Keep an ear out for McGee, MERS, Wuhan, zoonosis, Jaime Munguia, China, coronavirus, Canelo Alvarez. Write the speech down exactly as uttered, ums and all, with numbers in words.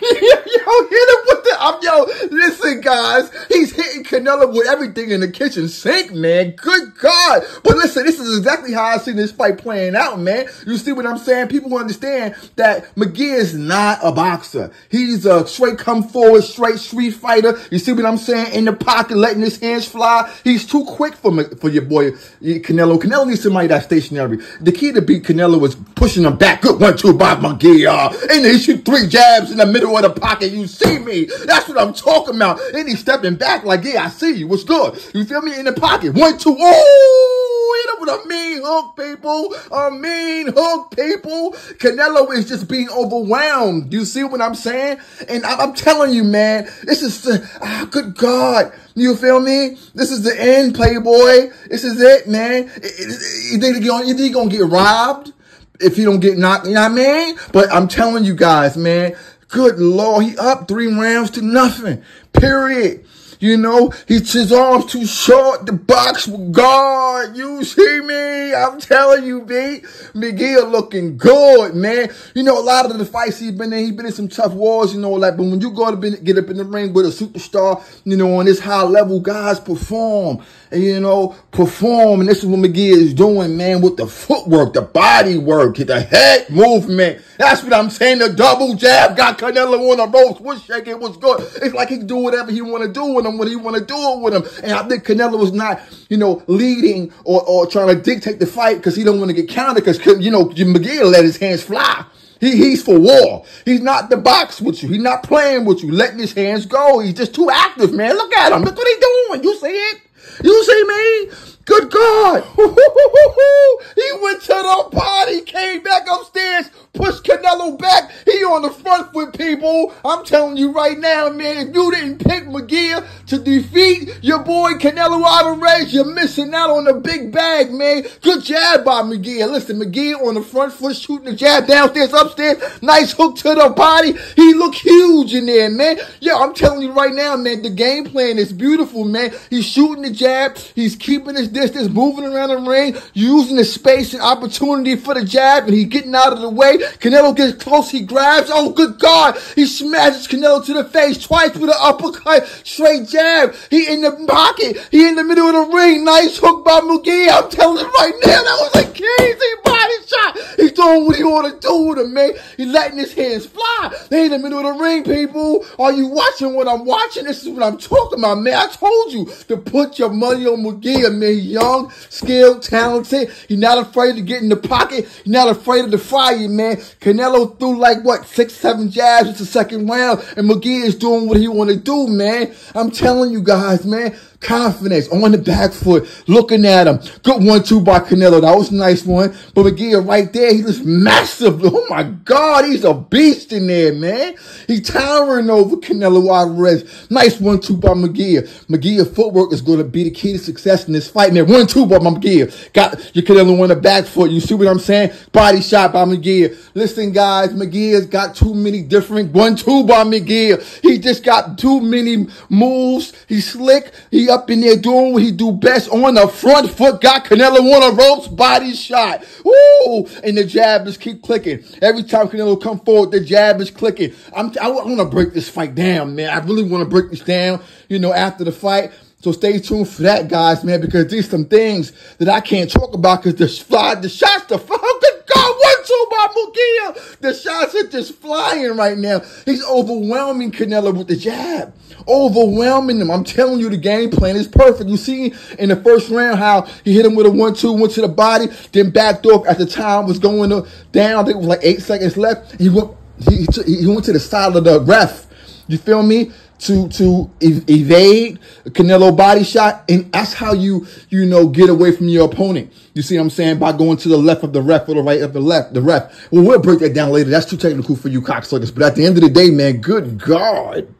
Yo, hit him with the, I'm, yo, listen, guys, he's hitting Canelo with everything in the kitchen sink, man. Good God. But listen, this is exactly how I seen this fight playing out, man. You see what I'm saying? People understand that McGee is not a boxer. He's a straight come forward, straight street fighter. You see what I'm saying? In the pocket, letting his hands fly. He's too quick for for your boy Canelo. Canelo needs somebody that's stationary. The key to beat Canelo was pushing him back. Good one, two by McGee, y'all. And he shoot three jabs in the middle of the pocket. You see me? That's what I'm talking about. And he's stepping back like, yeah, I see you. What's good? You feel me? In the pocket. One, two. Oh, hit him with a mean hook, people. A mean hook, people. Canelo is just being overwhelmed. You see what I'm saying? And I I'm telling you, man, this is the, ah, good God. You feel me? This is the end, Playboy. This is it, man. You think you're going to get robbed if you don't get knocked, you know what I mean? But I'm telling you guys, man, good Lord, he up three rounds to nothing, period. You know, he's, his arms too short. The box with God. You see me? I'm telling you, B. McGee looking good, man. You know, a lot of the fights he's been in, he's been in some tough wars, you know, like, but when you go to be, get up in the ring with a superstar, you know, on this high level, guys perform. And, you know, perform. And this is what McGee is doing, man, with the footwork, the body work, the head movement. That's what I'm saying. The double jab got Canelo on the ropes. What's shaking? What's good? It's like he can do whatever he want to do with him, what he want to do it with him. And I think Canelo was not, you know, leading or, or trying to dictate the fight because he don't want to get countered because, you know, McGee let his hands fly. He, he's for war. He's not the box with you. He's not playing with you, letting his hands go. He's just too active, man. Look at him. Look what he's doing. You see it? You see me? Good God. He went to the party, came back upstairs, pushed Canelo back. He on the front foot, people. I'm telling you right now, man, if you didn't pick McGee to defeat your boy Canelo Alvarez, you're missing out on the big bag, man. Good jab by McGee. Listen, McGee on the front foot, shooting the jab downstairs, upstairs. Nice hook to the body. He look huge in there, man. Yeah, I'm telling you right now, man, the game plan is beautiful, man. He's shooting the jab. He's keeping his distance, moving around the ring, using the space and opportunity for the jab, and he's getting out of the way. Canelo gets close, he grabs, oh good God, he smashes Canelo to the face twice with an uppercut, straight jab, he in the pocket, he in the middle of the ring, nice hook by McGee. I'm telling you right now, that was a crazy body shot. He's doing what he ought to do with him, man. He's letting his hands fly. They in the middle of the ring, people. Are you watching what I'm watching? This is what I'm talking about, man. I told you to put your money on McGee, man. He's young, skilled, talented. He's not afraid to get in the pocket. He's not afraid of the fire, man. Canelo threw like, what, six, seven jabs in the second round, and McGee is doing what he want to do, man. I'm telling you guys, man, confidence, on the back foot, looking at him. Good one-two by Canelo. That was a nice one. But McGee right there, he was massive. Oh, my God, he's a beast in there, man. He's towering over Canelo Alvarez. Nice one-two by McGee. McGee footwork is going to be the key to success in this fight, man. One-two by McGee. Got your Canelo on the back foot. You see what I'm saying? Body shot by McGee. Listen, guys, McGee has got too many different one-two by McGee. He just got too many moves. He's slick. He up in there doing what he do best on the front foot. Got Canelo on a ropes, body shot. Woo! And the jab is keep clicking. Every time Canelo come forward, the jab is clicking. I'm, I, I want to break this fight down, man. I really want to break this down, you know, after the fight. So stay tuned for that, guys, man, because there's some things that I can't talk about because the, fly, the shots, the fuck, good God, one-two by Munguia. The shots are just flying right now. He's overwhelming Canelo with the jab. Overwhelming him. I'm telling you, the game plan is perfect. You see in the first round how he hit him with a one-two, went to the body, then backed off as the time was going down. I think it was like eight seconds left. He went, he, he went to the side of the ref. You feel me? to to ev evade Canelo body shot, and that's how you you know get away from your opponent. You see what I'm saying? By going to the left of the ref or the right of the left, the ref. Well, we'll break that down later. That's too technical for you cocksuckers. But at the end of the day, man, good God.